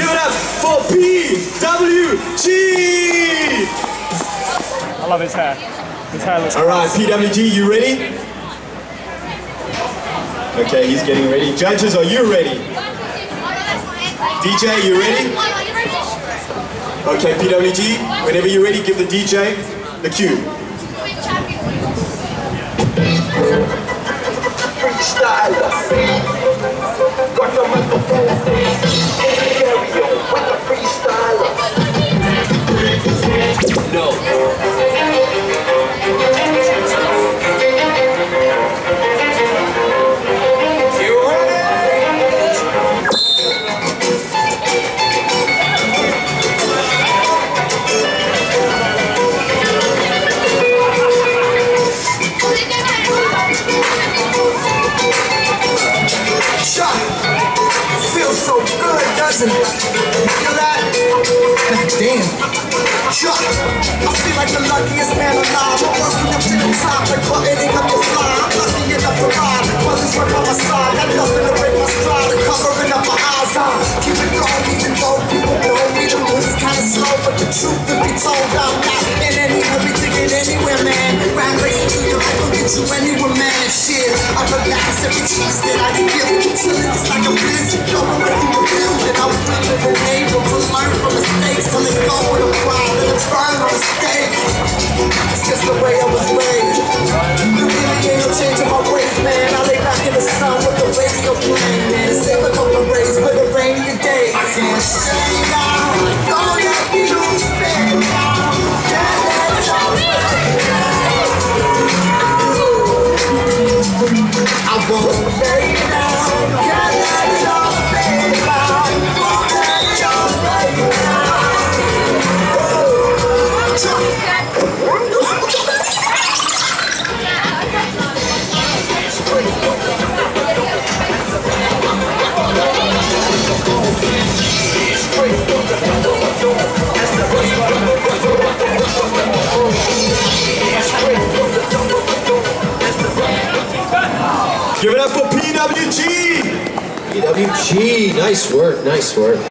Give it up for PWG! I love his hair. His hair looks alright, PWG, you ready? Okay, he's getting ready. Judges, are you ready? DJ, you ready? Okay, PWG, whenever you're ready, give the DJ the cue. Freestyle. Got the microphone. Carry on. Damn, Chuck, I feel like the luckiest man alive. I'm working up to the top, like buttoning up the fly. I'm lucky enough to ride, brothers right by my side. Got nothing to break my stride, covering up my eyes. I keep it going, even though people know me. The move is kinda slow, but the truth to be told, I'm not in any hurry to get anywhere, man. Rap race to your life, I'll get you anywhere, man. Shit, I relax every chance that I can give. You chillin' just like a wizard, yo, I'm ready to build. And I'm ready to enable to learn from mistakes. Till they go with a pride and a burn on a stage. It's just the way I was raised. You really ain't no change in my ways, man. I lay back in the sun with the radio playing, man. Save a couple rays for the rainy days. And stay now, don't let me lose, stay now. I won't stay now, can't let y'all stay now. Won't let y'all stay now. Give it up for PWG! PWG, nice work, nice work.